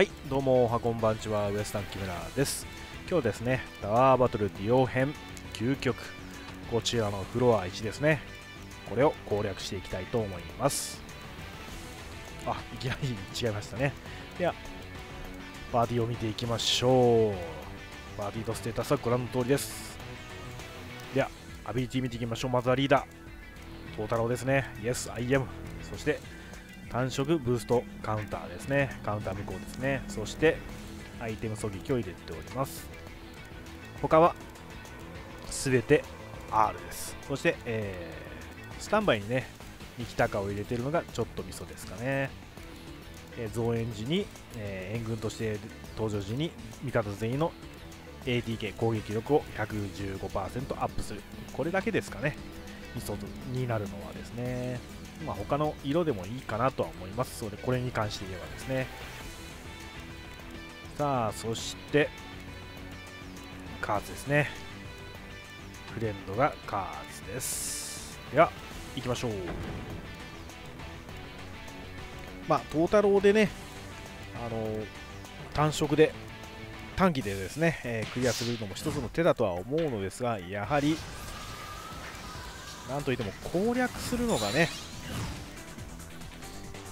はい、どうもおはこんばんちは、ウエスタン木村です。今日ですね、タワーバトルディオ編究極、こちらのフロア1ですね、これを攻略していきたいと思います。あ、いきなり違いましたね。ではバディを見ていきましょう。バディのステータスはご覧の通りです。ではアビリティ見ていきましょう。まずはリーダートータローですね。 Yes I am。 そして単色ブーストカウンターですね。カウンター無効ですね。そしてアイテム狙撃を入れております。他は全て R です。そして、スタンバイにねミキタカを入れているのがちょっとミソですかね。増援時に、援軍として登場時に味方全員の ATK 攻撃力を 115% アップする、これだけですかね、ミソになるのはですね。まあ、他の色でもいいかなとは思います。それこれに関して言えばですね。さあ、そしてカーズですね。フレンドがカーズです。では行きましょう。まあ、トータローでね、単色で短期でですね、クリアするのも一つの手だとは思うのですが、やはりなんといっても攻略するのがね、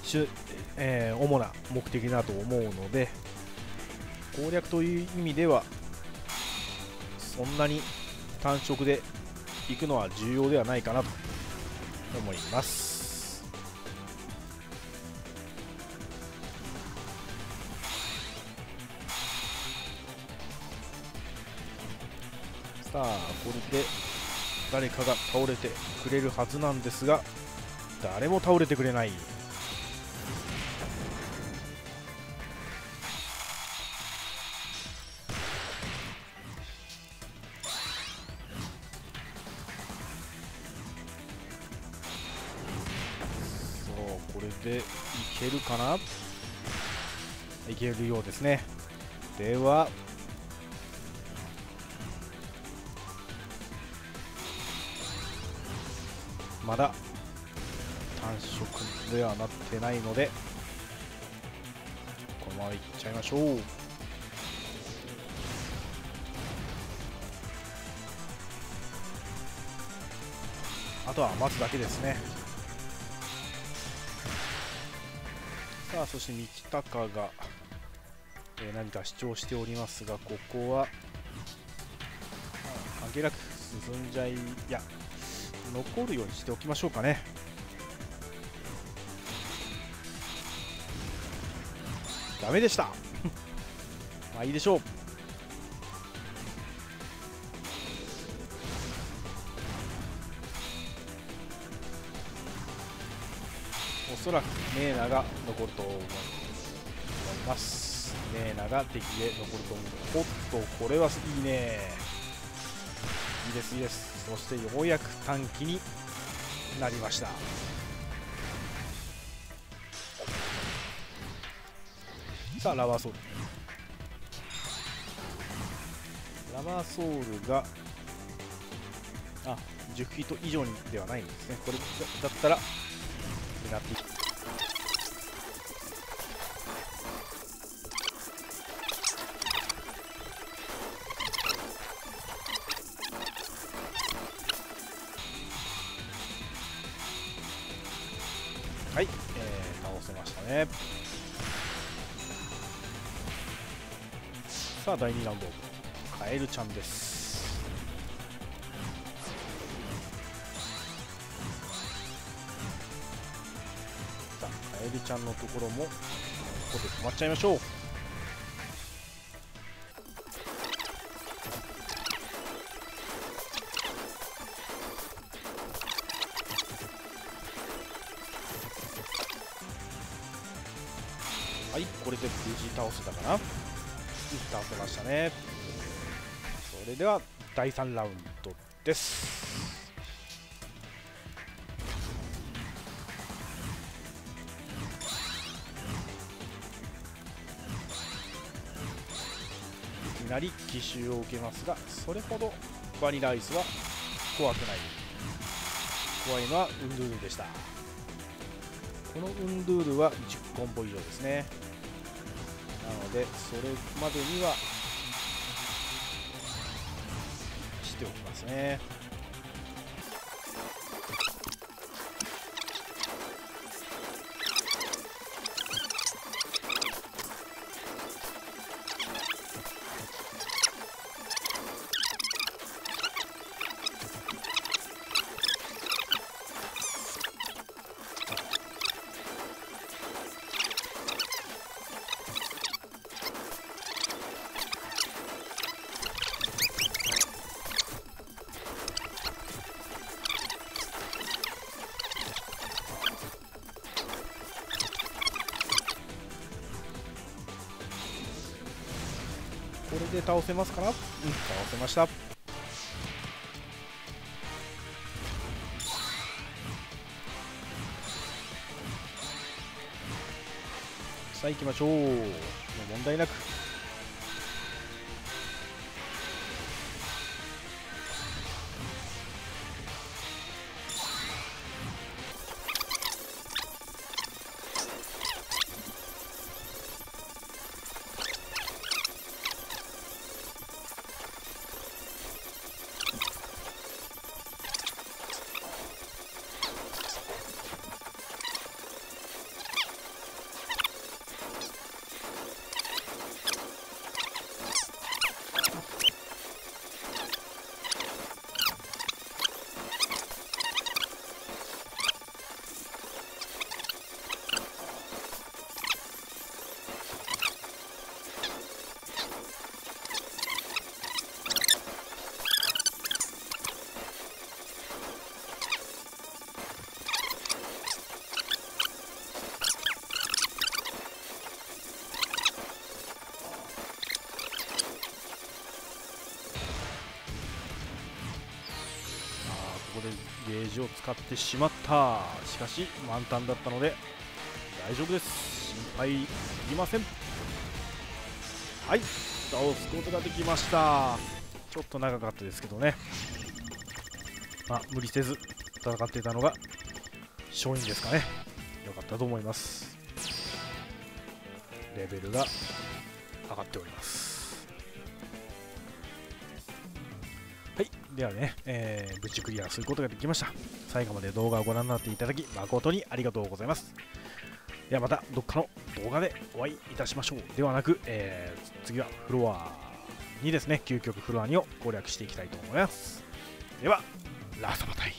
主な目的だと思うので、攻略という意味ではそんなに単色でいくのは重要ではないかなと思います。さあ、これで誰かが倒れてくれるはずなんですが、誰も倒れてくれない。でいけるかな。いけるようですね。ではまだ単色ではなってないので、このままいっちゃいましょう。あとは待つだけですね。さあ、そして三木高が、何か主張しておりますが、ここは関係なく進んじゃい、いや残るようにしておきましょうかね。ダメでしたまあいいでしょう。おそらくメーナが残ると思います。メーナが敵で残ると思う。おっと、これはいいね。いいです、いいです。そしてようやく短期になりました。さあ、ラバーソウル。ラバーソウルが10フィート以上にではないんですね。これだったらなっていく。はい、倒せましたね。さあ、第2ラウンド、カエルちゃんです。エルちゃんのところもここで止まっちゃいましょう。はい、これで無事倒せたかな。倒せましたね。それでは第3ラウンドです。いきなり奇襲を受けますが、それほどバニラアイスは怖くない。怖いのはウンドゥールでした。このウンドゥールは10コンボ以上ですね。のでそれまでにはしておきますね。これで倒せますかな。うん、倒せました。さあ行きましょう。問題なくゲージを使ってしまった。しかし満タンだったので大丈夫です。心配いりません。はい、倒すことができました。ちょっと長かったですけどね、まあ無理せず戦っていたのが勝因ですかね。良かったと思います。レベルが上がっております。ではね、無事クリアすることができました。最後まで動画をご覧になっていただき誠にありがとうございます。ではまたどっかの動画でお会いいたしましょう。ではなく、次はフロア2ですね。究極フロア2を攻略していきたいと思います。ではラストバタイ。